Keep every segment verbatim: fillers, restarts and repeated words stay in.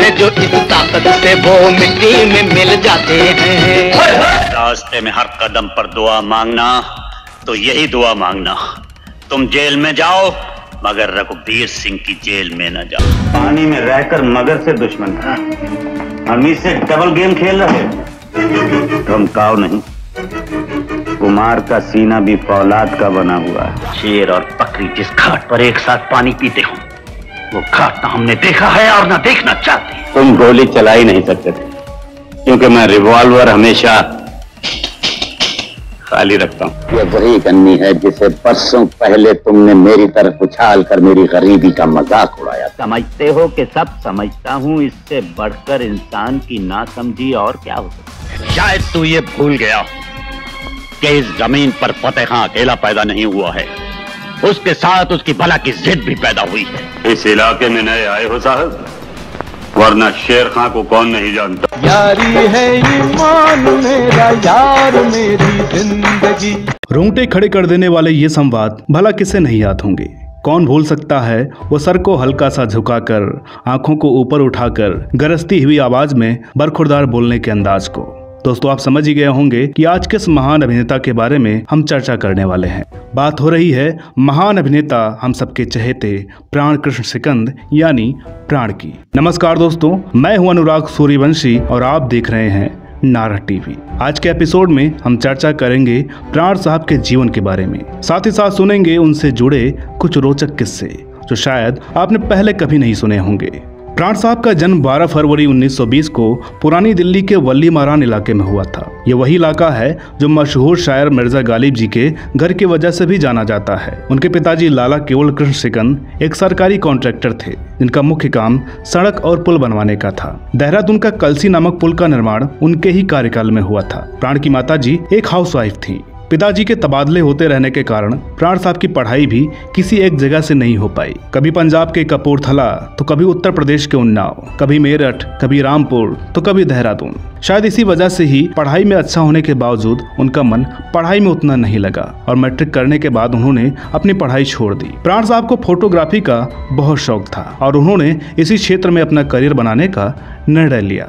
है जो इस ताकत से वो मिट्टी में मिल जाते हैं। रास्ते में हर कदम पर दुआ मांगना तो यही दुआ मांगना, तुम जेल में जाओ मगर रघुबीर सिंह की जेल में न जाओ। पानी में रहकर मगर से दुश्मन था, हमी से डबल गेम खेल रहे। धमकाओ नहीं, कुमार का सीना भी फौलाद का बना हुआ है। शेर और बकरी जिस घाट पर एक साथ पानी पीते हो वो घाट ना हमने देखा है और ना देखना चाहते। तुम गोली चला ही नहीं सकते थे क्योंकि मैं रिवॉल्वर हमेशा खाली रखता हूँ। ये वही गन्नी है जिसे बरसों पहले तुमने मेरी तरफ उछाल कर मेरी गरीबी का मजाक उड़ाया। समझते हो कि सब समझता हूँ, इससे बढ़कर इंसान की नासमझी और क्या हो सकता। शायद तू ये भूल गया कि इस जमीन पर फतेह खां अकेला पैदा नहीं हुआ है, उसके साथ उसकी भला की जिद भी पैदा हुई है। इस इलाके में नए आए हो साहब, वरना शेर खां को कौन नहीं जानता। यारी है ईमान मेरा यार मेरी जिंदगी। रोंगटे खड़े कर देने वाले ये संवाद भला किसे नहीं याद होंगे। कौन भूल सकता है वो सर को हल्का सा झुकाकर, आंखों को ऊपर उठाकर, गरजती हुई आवाज में बरखुरदार बोलने के अंदाज को। दोस्तों आप समझ ही गए होंगे कि आज किस महान अभिनेता के बारे में हम चर्चा करने वाले हैं। बात हो रही है महान अभिनेता हम सबके चहेते प्राण कृष्ण सिकंद यानी प्राण की। नमस्कार दोस्तों, मैं हूं अनुराग सूर्यवंशी और आप देख रहे हैं नारा टीवी। आज के एपिसोड में हम चर्चा करेंगे प्राण साहब के जीवन के बारे में, साथ ही साथ सुनेंगे उनसे जुड़े कुछ रोचक किस्से जो शायद आपने पहले कभी नहीं सुने होंगे। प्राण साहब का जन्म बारह फरवरी उन्नीस सौ बीस को पुरानी दिल्ली के वल्ली मारान इलाके में हुआ था। ये वही इलाका है जो मशहूर शायर मिर्जा गालिब जी के घर की वजह से भी जाना जाता है। उनके पिताजी लाला केवल कृष्ण सिकन एक सरकारी कॉन्ट्रैक्टर थे जिनका मुख्य काम सड़क और पुल बनवाने का था। देहरादून का कलसी नामक पुल का निर्माण उनके ही कार्यकाल में हुआ था। प्राण की माता जी एक हाउसवाइफ थी। पिताजी के तबादले होते रहने के कारण प्राण साहब की पढ़ाई भी किसी एक जगह से नहीं हो पाई। कभी पंजाब के कपूरथला तो कभी उत्तर प्रदेश के उन्नाव, कभी मेरठ, कभी रामपुर तो कभी देहरादून। शायद इसी वजह से ही पढ़ाई में अच्छा होने के बावजूद उनका मन पढ़ाई में उतना नहीं लगा और मैट्रिक करने के बाद उन्होंने अपनी पढ़ाई छोड़ दी। प्राण साहब को फोटोग्राफी का बहुत शौक था और उन्होंने इसी क्षेत्र में अपना करियर बनाने का निर्णय लिया।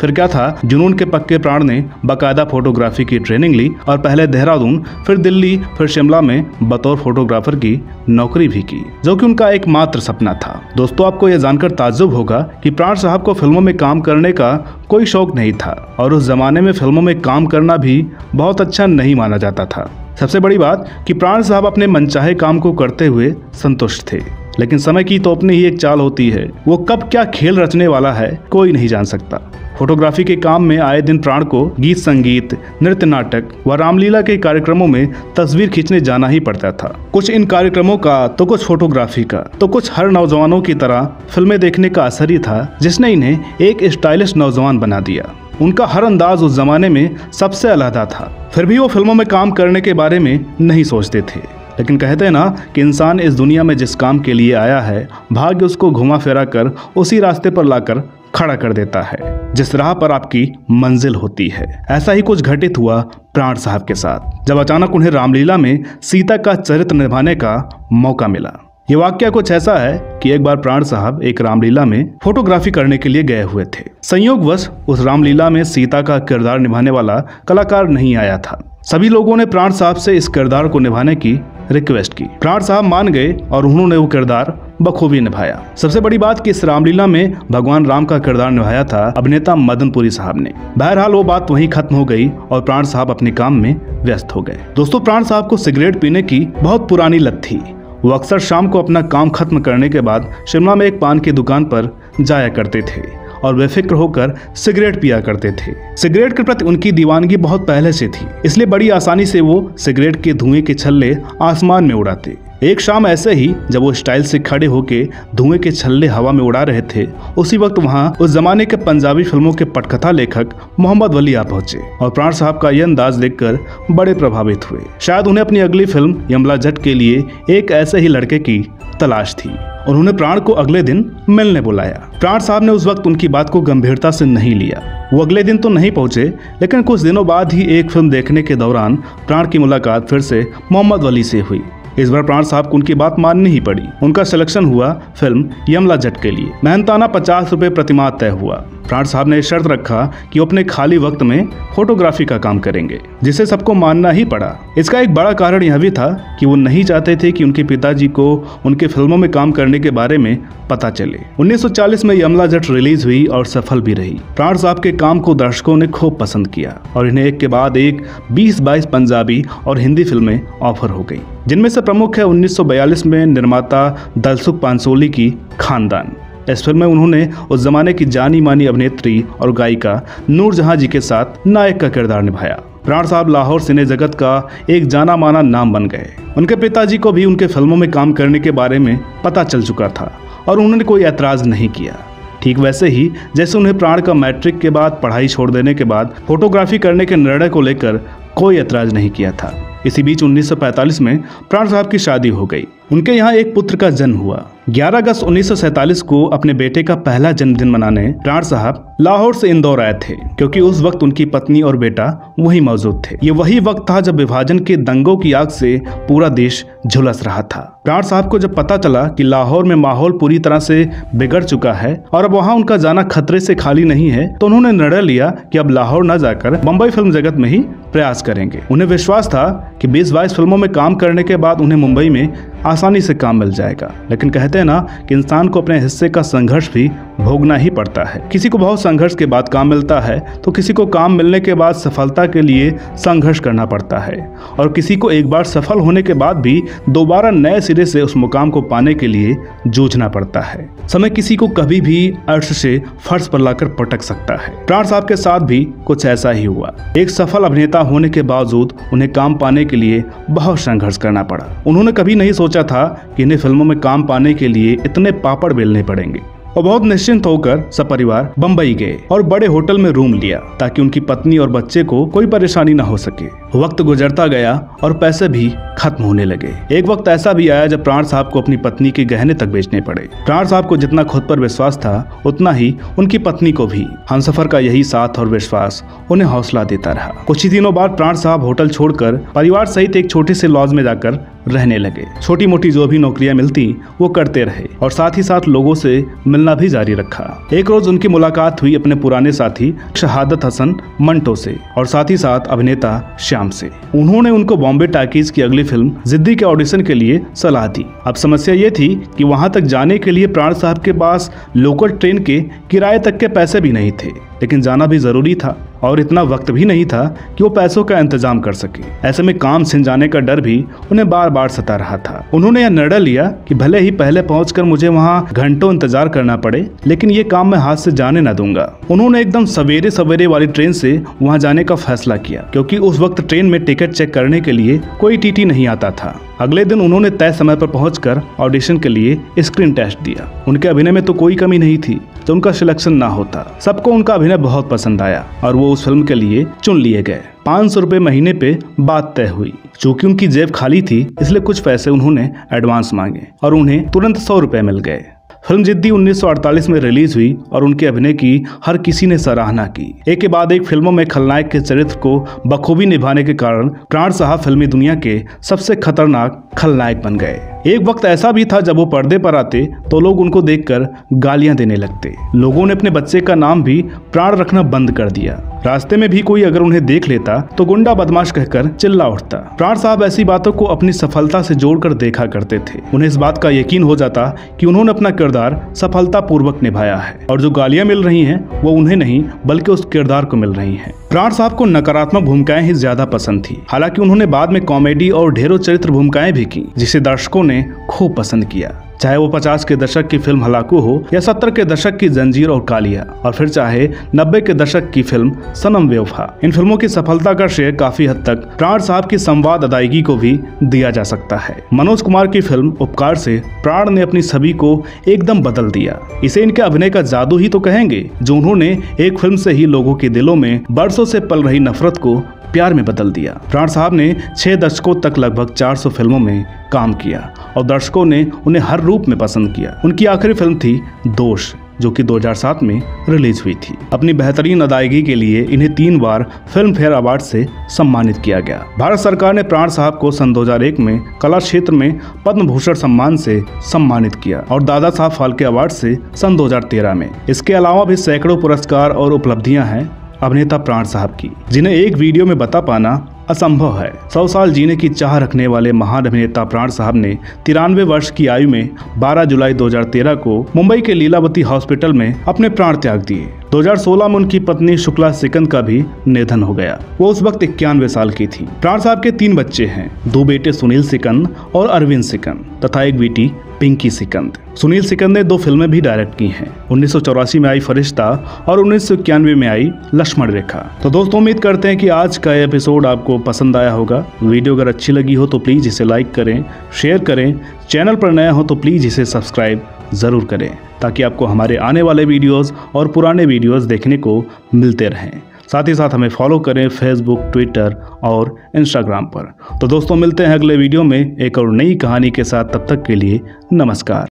फिर क्या था, जुनून के पक्के प्राण ने बाकायदा फोटोग्राफी की ट्रेनिंग ली और पहले देहरादून, फिर दिल्ली, फिर शिमला में बतौर फोटोग्राफर की नौकरी भी की, जो कि उनका एकमात्र सपना था। दोस्तों आपको यह जानकर ताज्जुब होगा कि प्राण साहब को फिल्मों में काम करने का कोई शौक नहीं था और उस जमाने में फिल्मों में काम करना भी बहुत अच्छा नहीं माना जाता था। सबसे बड़ी बात कि प्राण साहब अपने मनचाहे काम को करते हुए संतुष्ट थे, लेकिन समय की तो अपनी ही एक चाल होती है, वो कब क्या खेल रचने वाला है कोई नहीं जान सकता। फोटोग्राफी के काम में आए दिन प्राण को गीत संगीत, नृत्य नाटक व रामलीला के कार्यक्रमों में तस्वीर खींचने जाना ही पड़ता था। कुछ इन कार्यक्रमों का तो कुछ फोटोग्राफी का तो कुछ हर नौजवानों की तरह फिल्में देखने का असर ही था, जिसने इन्हें एक स्टाइलिश नौजवान बना दिया। उनका हर अंदाज उस जमाने में सबसे अलहदा था, फिर भी वो फिल्मों में काम करने के बारे में नहीं सोचते थे। लेकिन कहते हैं ना कि इंसान इस दुनिया में जिस काम के लिए आया है भाग्य उसको घुमा फिरा कर उसी रास्ते पर लाकर खड़ा कर देता है जिस राह पर आपकी मंजिल होती है। ऐसा ही कुछ घटित हुआ प्राण साहब के साथ, जब अचानक उन्हें रामलीला में सीता का चरित्र निभाने का मौका मिला। ये वाक्या कुछ ऐसा है कि एक बार प्राण साहब एक रामलीला में फोटोग्राफी करने के लिए गए हुए थे। संयोगवश उस रामलीला में सीता का किरदार निभाने वाला कलाकार नहीं आया था। सभी लोगों ने प्राण साहब से इस किरदार को निभाने की रिक्वेस्ट की। प्राण साहब मान गए और उन्होंने वो किरदार बखूबी निभाया। सबसे बड़ी बात कि इस रामलीला में भगवान राम का किरदार निभाया था अभिनेता मदनपुरी साहब ने। बहरहाल वो बात वहीं खत्म हो गई और प्राण साहब अपने काम में व्यस्त हो गए। दोस्तों प्राण साहब को सिगरेट पीने की बहुत पुरानी लत थी। वो अक्सर शाम को अपना काम खत्म करने के बाद शिमला में एक पान की दुकान पर जाया करते थे और बेफिक्र होकर सिगरेट पिया करते थे। सिगरेट के प्रति उनकी दीवानगी बहुत पहले से थी, इसलिए बड़ी आसानी से वो सिगरेट के धुएं के छल्ले आसमान में उड़ाते। एक शाम ऐसे ही जब वो स्टाइल से खड़े होकर धुएं के छल्ले हवा में उड़ा रहे थे, उसी वक्त वहां उस जमाने के पंजाबी फिल्मों के पटकथा लेखक मोहम्मद वली आ पहुंचे और प्राण साहब का यह अंदाज देखकर बड़े प्रभावित हुए। शायद उन्हें अपनी अगली फिल्म यमला जट के लिए एक ऐसे ही लड़के की तलाश थी। उन्होंने प्राण को अगले दिन मिलने बुलाया। प्राण साहब ने उस वक्त उनकी बात को गंभीरता से नहीं लिया। वो अगले दिन तो नहीं पहुंचे, लेकिन कुछ दिनों बाद ही एक फिल्म देखने के दौरान प्राण की मुलाकात फिर से मोहम्मद वली से हुई। इस बार प्राण साहब को उनकी बात माननी ही पड़ी। उनका सिलेक्शन हुआ फिल्म यमला जट के लिए। मेहनताना पचास रुपए प्रतिमाह तय हुआ। प्राण साहब ने शर्त रखा कि वो अपने खाली वक्त में फोटोग्राफी का काम करेंगे, जिसे सबको मानना ही पड़ा। इसका एक बड़ा कारण यह भी था कि वो नहीं चाहते थे कि उनके पिताजी को उनके फिल्मों में काम करने के बारे में पता चले। उन्नीस सौ चालीस में यमला जट रिलीज हुई और सफल भी रही। प्राण साहब के काम को दर्शकों ने खूब पसंद किया और इन्हें एक के बाद एक बीस बाईस पंजाबी और हिंदी फिल्में ऑफर हो गयी, जिनमें से प्रमुख है उन्नीस सौ बयालीस में निर्माता दलसुख पानसोली की खानदान। इस फिल्म में उन्होंने उस जमाने की जानी मानी अभिनेत्री और गायिका नूर जहां जी के साथ नायक का किरदार निभाया। प्राण साहब लाहौर सिने जगत का एक जाना माना नाम बन गए। उनके पिताजी को भी उनके फिल्मों में काम करने के बारे में पता चल चुका था और उन्होंने कोई ऐतराज नहीं किया। ठीक वैसे ही जैसे उन्हें प्राण का मैट्रिक के बाद पढ़ाई छोड़ देने के बाद फोटोग्राफी करने के निर्णय को लेकर कोई ऐतराज नहीं किया था। इसी बीच उन्नीस सौ पैंतालीस में प्राण साहब की शादी हो गई। उनके यहाँ एक पुत्र का जन्म हुआ। ग्यारह अगस्त उन्नीस सौ सैंतालीस को अपने बेटे का पहला जन्मदिन मनाने प्राण साहब लाहौर से इंदौर आए थे, क्योंकि उस वक्त उनकी पत्नी और बेटा वहीं मौजूद थे। ये वही वक्त था जब विभाजन के दंगों की आग से पूरा देश झुलस रहा था। प्राण साहब को जब पता चला कि लाहौर में माहौल पूरी तरह से बिगड़ चुका है और अब वहाँ उनका जाना खतरे से खाली नहीं है, तो उन्होंने निर्णय लिया कि अब लाहौर न जाकर बम्बई फिल्म जगत में ही प्रयास करेंगे। उन्हें विश्वास था कि बीस बाईस फिल्मों में काम करने के बाद उन्हें मुंबई में आसानी से काम मिल जाएगा। लेकिन कहते हैं ना कि इंसान को अपने हिस्से का संघर्ष भी भोगना ही पड़ता है। किसी को बहुत संघर्ष के बाद काम मिलता है, तो किसी को काम मिलने के बाद सफलता के लिए संघर्ष करना पड़ता है, और किसी को एक बार सफल होने के बाद भी दोबारा नए सिरे से उस मुकाम को पाने के लिए जूझना पड़ता है। समय किसी को कभी भी अर्श से फर्श पर लाकर पटक सकता है। प्राण साहब के साथ भी कुछ ऐसा ही हुआ। एक सफल अभिनेता होने के बावजूद उन्हें काम पाने के लिए बहुत संघर्ष करना पड़ा। उन्होंने कभी नहीं सोचा था कि इन्हें फिल्मों में काम पाने के लिए इतने पापड़ बेलने पड़ेंगे। और बहुत निश्चिंत होकर सपरिवार बंबई गए और बड़े होटल में रूम लिया, ताकि उनकी पत्नी और बच्चे को कोई परेशानी न हो सके। वक्त गुजरता गया और पैसे भी खत्म होने लगे। एक वक्त ऐसा भी आया जब प्राण साहब को अपनी पत्नी के गहने तक बेचने पड़े। प्राण साहब को जितना खुद पर विश्वास था, उतना ही उनकी पत्नी को भी। हमसफर का यही साथ और विश्वास उन्हें हौसला देता रहा। कुछ ही दिनों बाद प्राण साहब होटल छोड़कर परिवार सहित एक छोटे से लॉज में जाकर रहने लगे। छोटी मोटी जो भी नौकरियां मिलती वो करते रहे और साथ ही साथ लोगों से मिलना भी जारी रखा। एक रोज उनकी मुलाकात हुई अपने पुराने साथी शहादत हसन मंटो से और साथ ही साथ अभिनेता श्याम से। उन्होंने उनको बॉम्बे टॉकीज की अगली फिल्म जिद्दी के ऑडिशन के लिए सलाह दी। अब समस्या ये थी कि वहां तक जाने के लिए प्राण साहब के पास लोकल ट्रेन के किराए तक के पैसे भी नहीं थे, लेकिन जाना भी जरूरी था और इतना वक्त भी नहीं था कि वो पैसों का इंतजाम कर सके। ऐसे में काम सिन जाने का डर भी उन्हें बार बार सता रहा था। उन्होंने यह निर्णय लिया कि भले ही पहले पहुंचकर मुझे वहां घंटों इंतजार करना पड़े, लेकिन ये काम मैं हाथ से जाने न दूंगा। उन्होंने एकदम सवेरे सवेरे वाली ट्रेन से वहां जाने का फैसला किया, क्योंकि उस वक्त ट्रेन में टिकट चेक करने के लिए कोई टीटी नहीं आता था। अगले दिन उन्होंने तय समय पर पहुंचकर ऑडिशन के लिए स्क्रीन टेस्ट दिया। उनके अभिनय में तो कोई कमी नहीं थी, तो उनका सिलेक्शन ना होता। सबको उनका अभिनय बहुत पसंद आया और वो उस फिल्म के लिए चुन लिए गए। पाँच सौ रुपये महीने पे बात तय हुई। चूंकि उनकी जेब खाली थी, इसलिए कुछ पैसे उन्होंने एडवांस मांगे और उन्हें तुरंत सौ रुपये मिल गए। फिल्म जिद्दी उन्नीस सौ अड़तालीस में रिलीज हुई और उनके अभिनय की हर किसी ने सराहना की। एक के बाद एक फिल्मों में खलनायक के चरित्र को बखूबी निभाने के कारण प्राण साहब फिल्मी दुनिया के सबसे खतरनाक खलनायक बन गए। एक वक्त ऐसा भी था जब वो पर्दे पर आते तो लोग उनको देखकर गालियां देने लगते। लोगों ने अपने बच्चे का नाम भी प्राण रखना बंद कर दिया। रास्ते में भी कोई अगर उन्हें देख लेता तो गुंडा बदमाश कहकर चिल्ला उठता। प्राण साहब ऐसी बातों को अपनी सफलता से जोड़कर देखा करते थे। उन्हें इस बात का यकीन हो जाता कि उन्होंने अपना किरदार सफलतापूर्वक निभाया है और जो गालियां मिल रही हैं वो उन्हें नहीं बल्कि उस किरदार को मिल रही हैं। प्राण साहब को नकारात्मक भूमिकाएं ही ज्यादा पसंद थी। हालांकि उन्होंने बाद में कॉमेडी और ढेरों चरित्र भूमिकाएं भी की, जिसे दर्शकों ने खूब पसंद किया। चाहे वो पचास के दशक की फिल्म हलाकू हो या सत्तर के दशक की जंजीर और कालिया, और फिर चाहे नब्बे के दशक की फिल्म सनम बेवफा। इन फिल्मों की सफलता का श्रेय काफी हद तक प्राण साहब की संवाद अदायगी को भी दिया जा सकता है। मनोज कुमार की फिल्म उपकार से प्राण ने अपनी छवि को एकदम बदल दिया। इसे इनके अभिनय का जादू ही तो कहेंगे, जो उन्होंने एक फिल्म से ही लोगों के दिलों में बरसों से पल रही नफरत को प्यार में बदल दिया। प्राण साहब ने छह दशकों तक लगभग चार सौ फिल्मों में काम किया और दर्शकों ने उन्हें हर रूप में पसंद किया। उनकी आखिरी फिल्म थी दोष, जो कि दो हज़ार सात में रिलीज हुई थी। अपनी बेहतरीन अदायगी के लिए इन्हें तीन बार फिल्म फेयर अवार्ड से सम्मानित किया गया। भारत सरकार ने प्राण साहब को सन दो हज़ार एक में कला क्षेत्र में पद्म भूषण सम्मान से सम्मानित किया और दादा साहब फालके अवार्ड से सन दो हज़ार तेरह में। इसके अलावा भी सैकड़ों पुरस्कार और उपलब्धियां हैं अभिनेता प्राण साहब की, जिन्हें एक वीडियो में बता पाना असंभव है। सौ साल जीने की चाह रखने वाले महान अभिनेता प्राण साहब ने तिरानवे वर्ष की आयु में बारह जुलाई दो हज़ार तेरह को मुंबई के लीलावती हॉस्पिटल में अपने प्राण त्याग दिए। दो हज़ार सोलह में उनकी पत्नी शुक्ला सिकंद का भी निधन हो गया। वो उस वक्त इक्यानवे साल की थी। प्राण साहब के तीन बच्चे हैं, दो बेटे सुनील सिकंद और अरविंद सिकंद तथा एक बेटी पिंकी सिकंद। सुनील सिकंद ने दो फिल्में भी डायरेक्ट की हैं, उन्नीस सौ चौरासी में आई फरिश्ता और उन्नीस सौ इक्यानवे में आई लक्ष्मण रेखा। तो दोस्तों, उम्मीद करते हैं कि आज का एपिसोड आपको पसंद आया होगा। वीडियो अगर अच्छी लगी हो तो प्लीज इसे लाइक करें, शेयर करें। चैनल पर नया हो तो प्लीज इसे सब्सक्राइब जरूर करें ताकि आपको हमारे आने वाले वीडियोस और पुराने वीडियोस देखने को मिलते रहें। साथ ही साथ हमें फॉलो करें फेसबुक, ट्विटर और इंस्टाग्राम पर। तो दोस्तों, मिलते हैं अगले वीडियो में एक और नई कहानी के साथ। तब तक के लिए नमस्कार।